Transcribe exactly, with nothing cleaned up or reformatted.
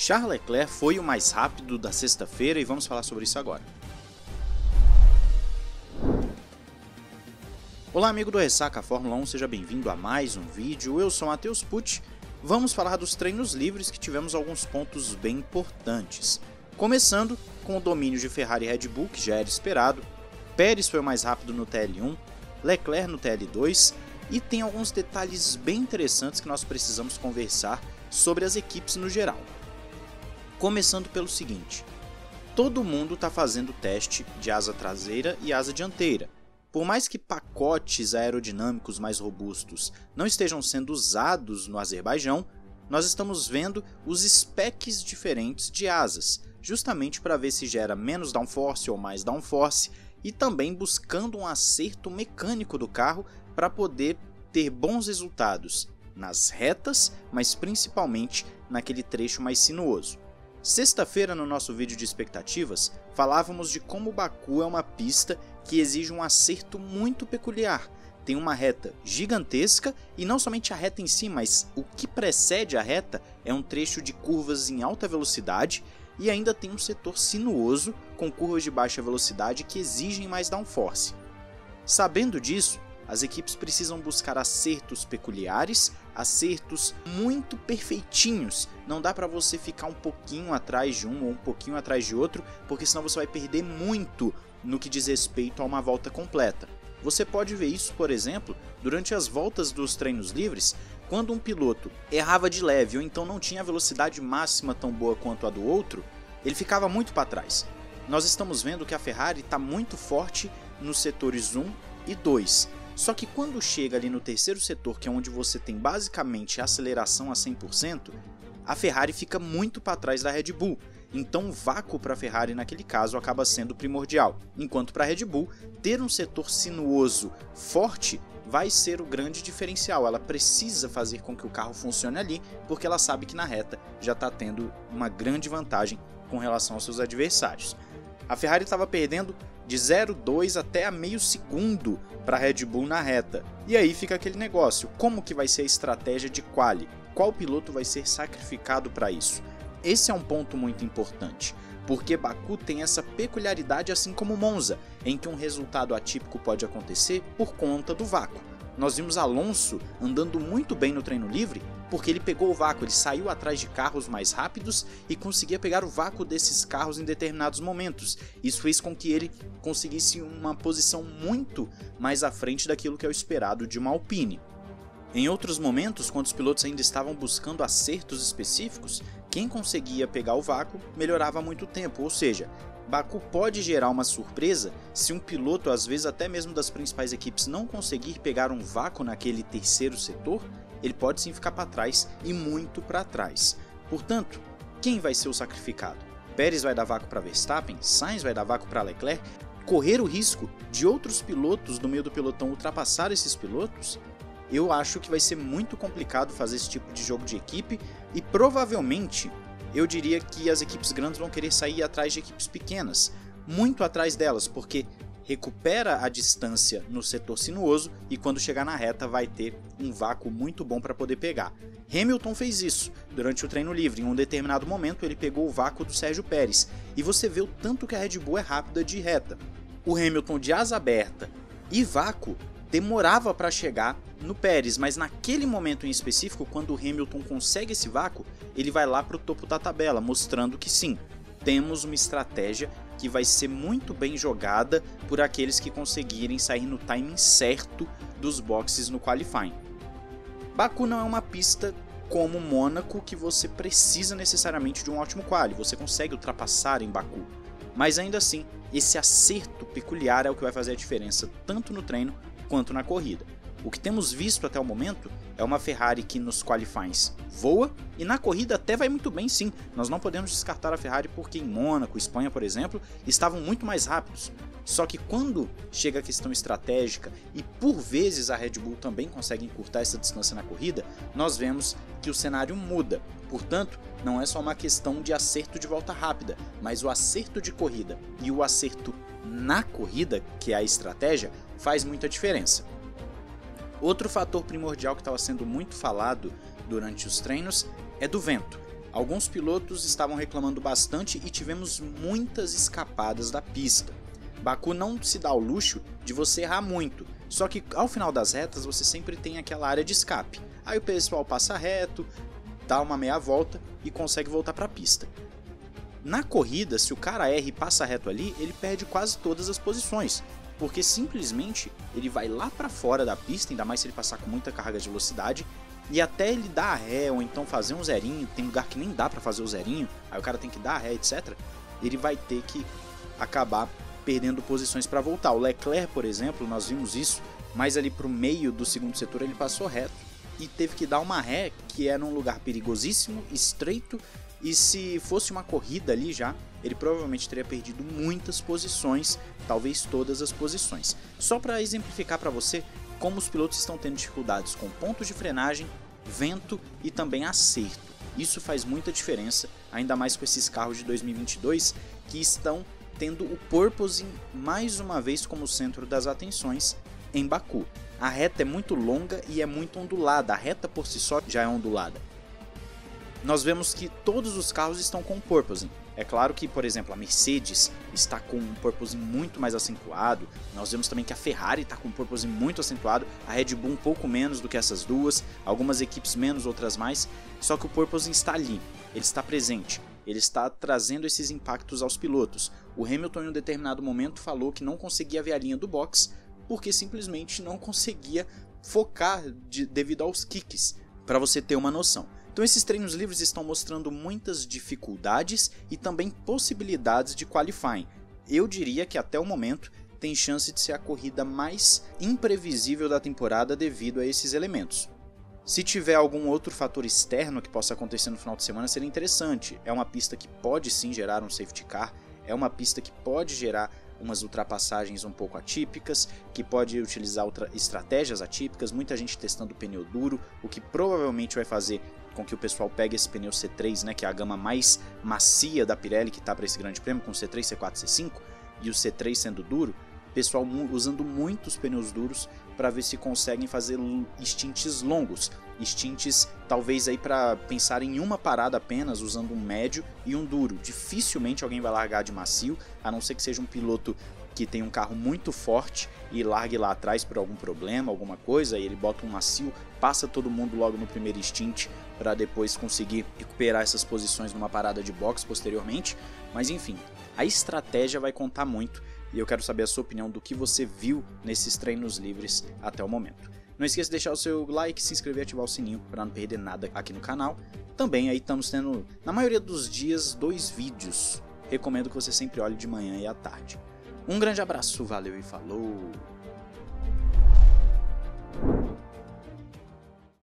Charles Leclerc foi o mais rápido da sexta-feira e vamos falar sobre isso agora. Olá amigo do Ressaca Fórmula um, seja bem-vindo a mais um vídeo, eu sou Mateus Pucci. Vamos falar dos treinos livres que tivemos alguns pontos bem importantes. Começando com o domínio de Ferrari e Red Bull, que já era esperado, Pérez foi o mais rápido no T L um, Leclerc no T L dois, e tem alguns detalhes bem interessantes que nós precisamos conversar sobre as equipes no geral. Começando pelo seguinte, todo mundo está fazendo teste de asa traseira e asa dianteira. Por mais que pacotes aerodinâmicos mais robustos não estejam sendo usados no Azerbaijão, nós estamos vendo os specs diferentes de asas, justamente para ver se gera menos downforce ou mais downforce e também buscando um acerto mecânico do carro para poder ter bons resultados nas retas, mas principalmente naquele trecho mais sinuoso. Sexta-feira, no nosso vídeo de expectativas, falávamos de como Baku é uma pista que exige um acerto muito peculiar. Tem uma reta gigantesca e não somente a reta em si, mas o que precede a reta é um trecho de curvas em alta velocidade e ainda tem um setor sinuoso com curvas de baixa velocidade que exigem mais downforce. Sabendo disso, as equipes precisam buscar acertos peculiares, acertos muito perfeitinhos. Não dá para você ficar um pouquinho atrás de um ou um pouquinho atrás de outro, porque senão você vai perder muito no que diz respeito a uma volta completa. Você pode ver isso, por exemplo, durante as voltas dos treinos livres, quando um piloto errava de leve ou então não tinha a velocidade máxima tão boa quanto a do outro, ele ficava muito para trás. Nós estamos vendo que a Ferrari está muito forte nos setores um e dois. Só que quando chega ali no terceiro setor, que é onde você tem basicamente a aceleração a cem por cento, a Ferrari fica muito para trás da Red Bull, então um vácuo para a Ferrari naquele caso acaba sendo primordial, enquanto para a Red Bull ter um setor sinuoso forte vai ser o grande diferencial. Ela precisa fazer com que o carro funcione ali, porque ela sabe que na reta já está tendo uma grande vantagem com relação aos seus adversários. A Ferrari estava perdendo de zero vírgula dois até a meio segundo para a Red Bull na reta. E aí fica aquele negócio, como que vai ser a estratégia de quali? Qual piloto vai ser sacrificado para isso? Esse é um ponto muito importante, porque Baku tem essa peculiaridade assim como Monza, em que um resultado atípico pode acontecer por conta do vácuo. Nós vimos Alonso andando muito bem no treino livre, porque ele pegou o vácuo, ele saiu atrás de carros mais rápidos e conseguia pegar o vácuo desses carros em determinados momentos. Isso fez com que ele conseguisse uma posição muito mais à frente daquilo que é o esperado de uma Alpine. Em outros momentos, quando os pilotos ainda estavam buscando acertos específicos, quem conseguia pegar o vácuo melhorava muito tempo, ou seja, Baku pode gerar uma surpresa se um piloto, às vezes até mesmo das principais equipes, não conseguir pegar um vácuo naquele terceiro setor, ele pode sim ficar para trás e muito para trás. Portanto, quem vai ser o sacrificado? Pérez vai dar vácuo para Verstappen? Sainz vai dar vácuo para Leclerc? Correr o risco de outros pilotos do meio do pelotão ultrapassar esses pilotos? Eu acho que vai ser muito complicado fazer esse tipo de jogo de equipe e provavelmente eu diria que as equipes grandes vão querer sair atrás de equipes pequenas, muito atrás delas, porque recupera a distância no setor sinuoso e quando chegar na reta vai ter um vácuo muito bom para poder pegar. Hamilton fez isso durante o treino livre, em um determinado momento ele pegou o vácuo do Sérgio Pérez e você vê o tanto que a Red Bull é rápida de reta. O Hamilton de asa aberta e vácuo demorava para chegar no Pérez, mas naquele momento em específico, quando o Hamilton consegue esse vácuo, ele vai lá para o topo da tabela, mostrando que sim, temos uma estratégia que vai ser muito bem jogada por aqueles que conseguirem sair no timing certo dos boxes no qualifying. Baku não é uma pista como Mônaco que você precisa necessariamente de um ótimo quali, você consegue ultrapassar em Baku, mas ainda assim, esse acerto peculiar é o que vai fazer a diferença tanto no treino quanto na corrida. O que temos visto até o momento é uma Ferrari que nos qualifies voa e na corrida até vai muito bem sim, nós não podemos descartar a Ferrari porque em Mônaco, Espanha por exemplo, estavam muito mais rápidos. Só que quando chega a questão estratégica e por vezes a Red Bull também consegue encurtar essa distância na corrida, nós vemos que o cenário muda. Portanto, não é só uma questão de acerto de volta rápida, mas o acerto de corrida e o acerto na corrida, que é a estratégia, faz muita diferença. Outro fator primordial que estava sendo muito falado durante os treinos é do vento. Alguns pilotos estavam reclamando bastante e tivemos muitas escapadas da pista. Baku não se dá ao luxo de você errar muito, só que ao final das retas você sempre tem aquela área de escape. Aí o pessoal passa reto, dá uma meia volta e consegue voltar para a pista. Na corrida, se o cara erra e passa reto ali, ele perde quase todas as posições, porque simplesmente ele vai lá para fora da pista, ainda mais se ele passar com muita carga de velocidade, e até ele dar a ré ou então fazer um zerinho, tem lugar que nem dá para fazer o zerinho, aí o cara tem que dar a ré, etcétera. Ele vai ter que acabar perdendo posições para voltar. O Leclerc, por exemplo, nós vimos isso, mas ali para o meio do segundo setor ele passou reto e teve que dar uma ré, que era um lugar perigosíssimo, estreito, e se fosse uma corrida ali já, ele provavelmente teria perdido muitas posições, talvez todas as posições. Só para exemplificar para você como os pilotos estão tendo dificuldades com pontos de frenagem, vento e também acerto. Isso faz muita diferença, ainda mais com esses carros de dois mil e vinte e dois que estão tendo o porpoising mais uma vez como centro das atenções em Baku. A reta é muito longa e é muito ondulada, a reta por si só já é ondulada. Nós vemos que todos os carros estão com porpoising. É claro que, por exemplo, a Mercedes está com um porpoising muito mais acentuado, nós vemos também que a Ferrari está com um porpoising muito acentuado, a Red Bull um pouco menos do que essas duas, algumas equipes menos, outras mais, só que o porpoising está ali, ele está presente, ele está trazendo esses impactos aos pilotos. O Hamilton em um determinado momento falou que não conseguia ver a linha do box, porque simplesmente não conseguia focar de, devido aos kicks, para você ter uma noção. Então esses treinos livres estão mostrando muitas dificuldades e também possibilidades de qualifying. Eu diria que até o momento tem chance de ser a corrida mais imprevisível da temporada devido a esses elementos. Se tiver algum outro fator externo que possa acontecer no final de semana, seria interessante. É uma pista que pode sim gerar um safety car, é uma pista que pode gerar umas ultrapassagens um pouco atípicas, que pode utilizar estratégias atípicas, muita gente testando o pneu duro, o que provavelmente vai fazer com que o pessoal pegue esse pneu C três, né, que é a gama mais macia da Pirelli que está para esse grande prêmio, com C três, C quatro, C cinco, e o C três sendo duro, o pessoal usando muitos pneus duros para ver se conseguem fazer stints longos, stints talvez aí para pensar em uma parada apenas, usando um médio e um duro. Dificilmente alguém vai largar de macio, a não ser que seja um piloto que tem um carro muito forte e largue lá atrás por algum problema, alguma coisa, e ele bota um macio, passa todo mundo logo no primeiro stint para depois conseguir recuperar essas posições numa parada de boxe posteriormente, mas enfim, a estratégia vai contar muito e eu quero saber a sua opinião do que você viu nesses treinos livres até o momento. Não esqueça de deixar o seu like, se inscrever e ativar o sininho para não perder nada aqui no canal. Também aí estamos tendo, na maioria dos dias, dois vídeos. Recomendo que você sempre olhe de manhã e à tarde. Um grande abraço, valeu e falou!